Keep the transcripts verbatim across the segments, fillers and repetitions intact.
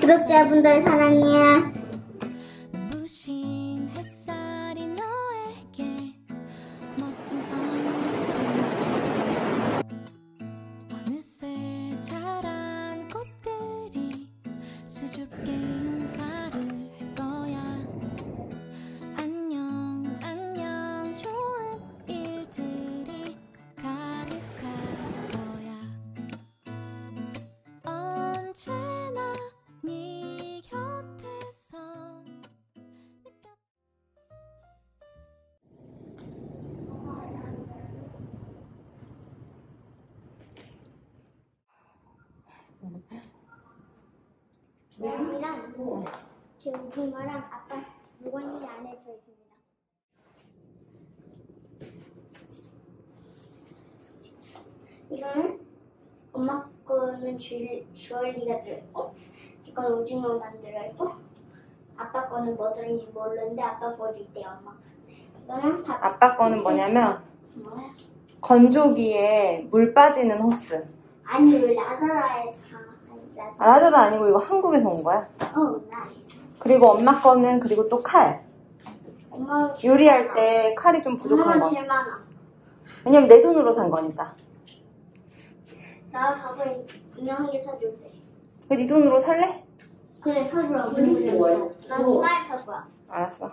구독자분들 사랑해요. 부모랑 지금 부모랑 아빠 물건이 안에 들어있습니다. 이거는 엄마 거는 주, 주얼리가 들어있고, 이건 오징어만 들어있고, 아빠 거는 뭐 들어있는지 모르는데 아빠 거도 있대요. 엄마 이거는 밥. 아빠 거는 뭐냐면 뭐야? 건조기에 물 빠지는 호스. 아니 이거 라자라에서. 아, 라자도 아니고 이거 한국에서 온 거야? 어, 나이스. 그리고 엄마 거는, 그리고 또 칼. 엄마 요리할 많아. 때 칼이 좀 부족한 거. 제일 많아. 왜냐면 내 돈으로 산 거니까. 나 가방에 그냥 한 개 사줄래. 왜 네 돈으로 살래? 그래, 사주라. 난 스마일 살 거야. 알았어.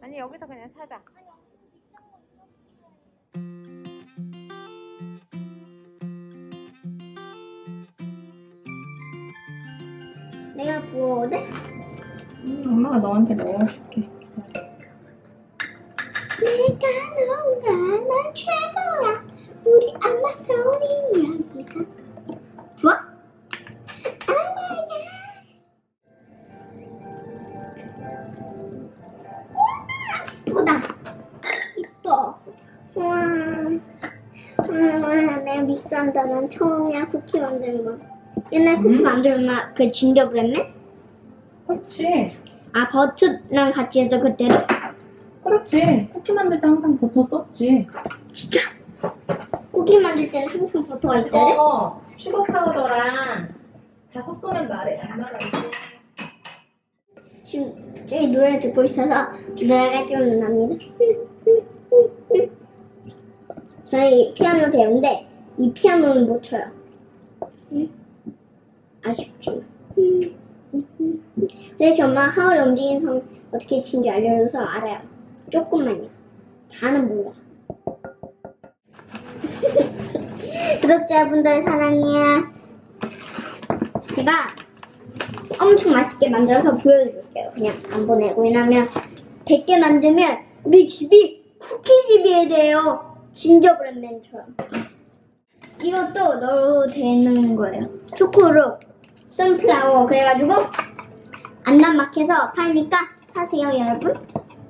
아니 여기서 그냥 사자. 내가 구워오대? 응, 엄마가 너한테 넣어줄게. 내가 너무나 난 최고야. 우리 엄마 소리 여기서 좋아? 아마야 이쁘다. 이뻐. 우와. 우와, 내가 믹스한다. 난 처음이야 쿠키 만드는 거. 옛날 쿠키 음. 만들면 막 그 진저브레드맨? 그렇지. 아 버추랑 같이 해서 그때도? 그렇지. 쿠키 만들 때 항상 버터 썼지. 진짜? 쿠키 만들 때는 항상 버터가 있어야 돼? 어, 슈거 파우더랑 다 섞으면 말해, 안 말하고. 지금 저희 노래 듣고 있어서 노래가 좀 납니다. 저희 피아노 배우는데 이 피아노는 못 쳐요. 아쉽지만. 근데 엄마 하울 움직이는 성 어떻게 치는지 알려줘서 알아요. 조금만요. 다는 몰라. 구독자분들 사랑해요. 제가 엄청 맛있게 만들어서 보여드릴게요. 그냥 안 보내고. 왜냐면 백 개 만들면 우리 집이 쿠키집이 돼요. 진저브레드맨처럼. 이것도 넣어도 되는 거예요. 초코로 선플라워. 그래가지고 안남마켓에서 팔니까 사세요 여러분.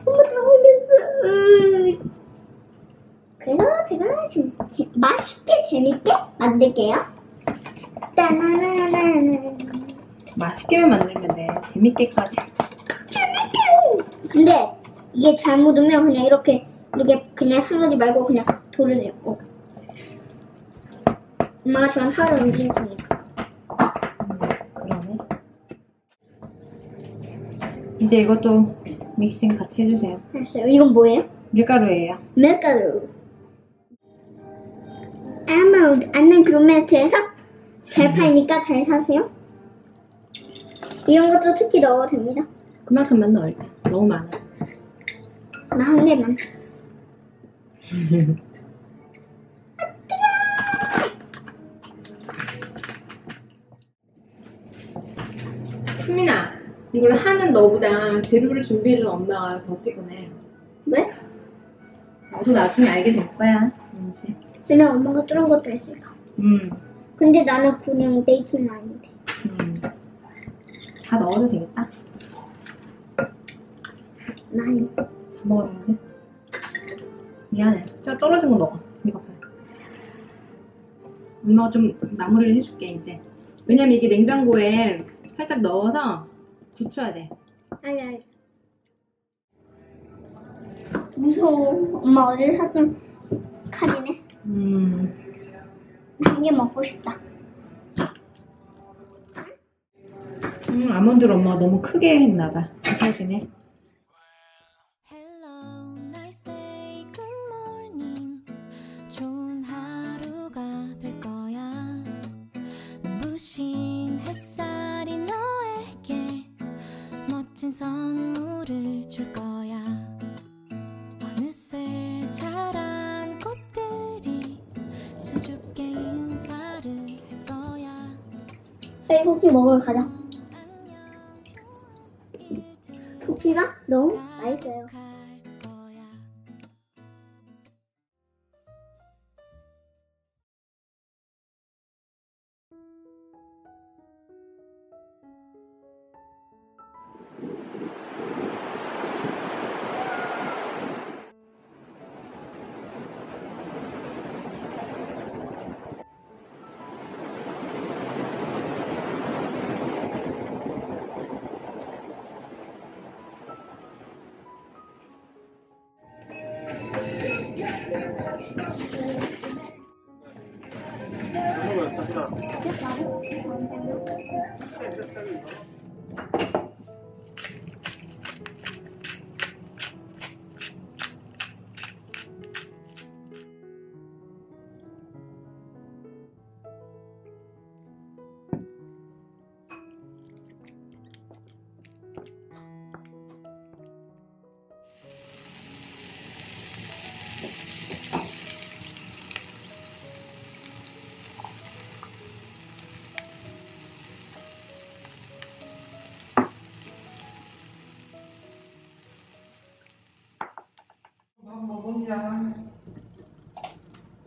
엄마 다 올렸어. 으. 그래서 제가 좀 제, 맛있게 재밌게 만들게요. 따나나나나. 맛있게만 만들면 돼. 재밌게까지. 재밌게. 근데 이게 잘못 오면 그냥 이렇게 이렇게 그냥 상하지 말고 그냥 돌으세요. 어. 엄마가 저랑 하루 움직이니까. 그러네. 이제 이것도 믹싱 같이 해주세요. 알았어요. 이건 뭐예요? 밀가루예요. 밀가루. 아마 안는 그룹매트에서 잘 팔니까 잘 사세요. 이런 것도 특히 넣어도 됩니다. 그만큼만 넣을 때 너무 많아. 나 한 개만. 수민아, 이걸 하는 너보다 재료를 준비해준 엄마가 더 피곤해. 왜? 나도 나중에 알게 될 거야. 이제. 근데 엄마가 뚫은 것도 했을까? 음. 근데 나는 그냥 베이킹 라인인데. 음. 다 넣어도 되겠다. 나이. 다 먹었는데? 미안해. 자, 떨어진 거 먹어. 이거 봐. 엄마가 좀 마무리를 해줄게, 이제. 왜냐면 이게 냉장고에 살짝 넣어서 굳혀야 돼. 아니, 아니. 무서워. 엄마 어제 샀던 칼이네. 음. 한 개 먹고 싶다. 음, 아몬드를 엄마가 너무 크게 했나봐. 사진에. 선물을 줄 거야. 어느새 자란 꽃들이 수줍게 인사를 할 거야. 빨리 쿠키 먹으러 가자. 쿠키가 너무 맛있어요.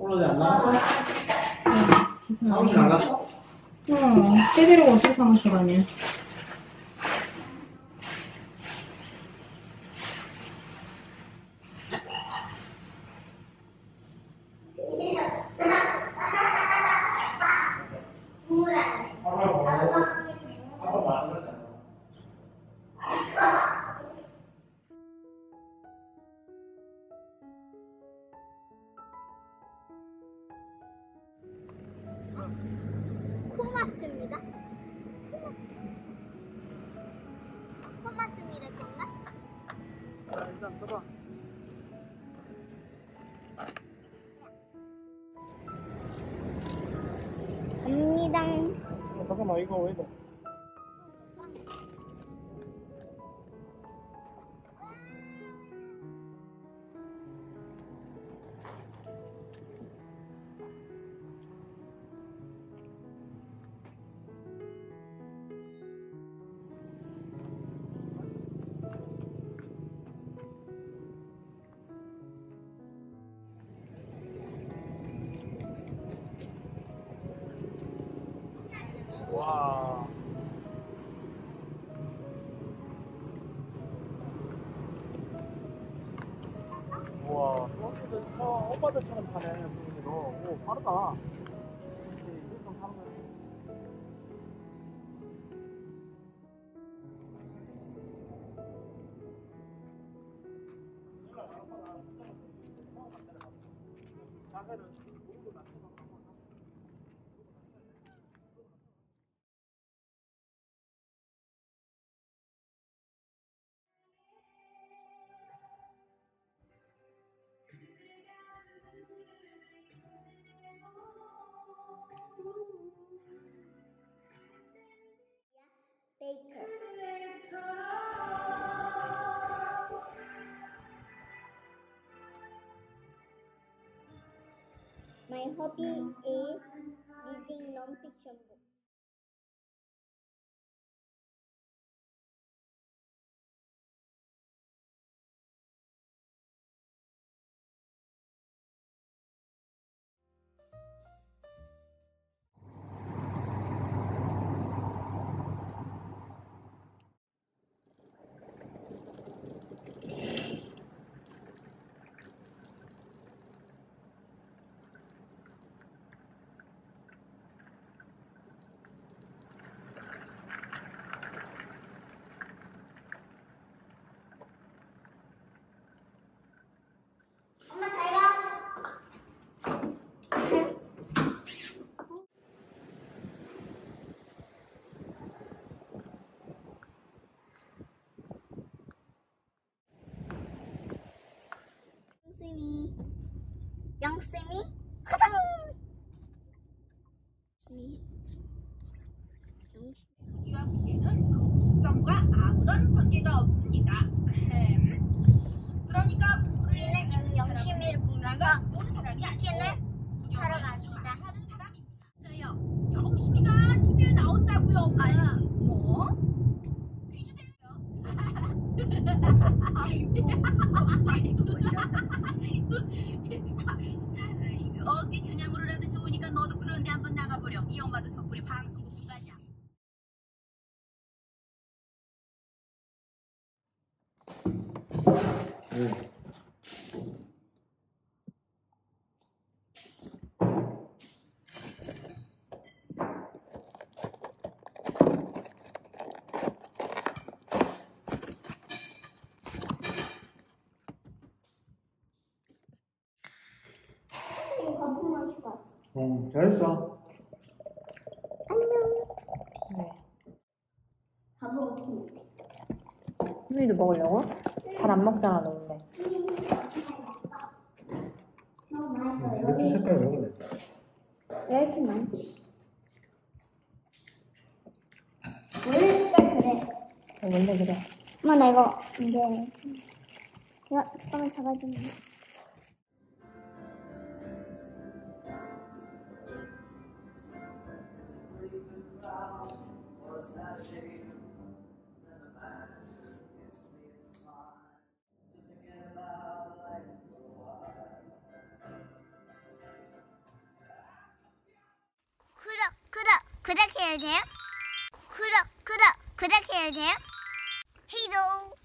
오늘 안 나왔어? 응. 사무실 안 갔어? 응. 제대로 어떻게 사무실 가냐? 고맙습니다. 고맙습니다. 정말? 아, 일단 들어. 갑니다. 어, 잠깐만 이거 왜 이래? 오빠들처럼 가네, 분위기도. 오, 빠르다. My hobby is reading non-fiction books. 영쌤이 커당! 크기와 무게는 그 우수성과 아무런 관계가 없습니다. 그러니까 우리는 지금 영심이를 보면서 치킨을 사러 갑니다. 하는 사람이요. 영심이가 티비에 나온다고요, 엄마. 아니, 뭐? 퀴즈 내요. 아이고, 아이고, 아이고. 어디 준양으로라도 좋으니까 너도 그런데 한번 나가보렴. 이 엄마도 덕분에 방송국 끝까지. 네. 거품 마시고 왔어. 응, 잘했어. 안녕. 네. 밥은 어떻게 먹을까? 희민이도 먹으려고? 잘 안 먹잖아, 너 근데. 너무 맛있어. 이것도 색깔 왜 그래? 왜 이렇게 많지? 원래 색깔 그래. 원래 그래. 엄마, 나 이거 이제 이거 뚜껑을 잡아주면 돼. 구독, 구독, 구독해야 돼요. 히도.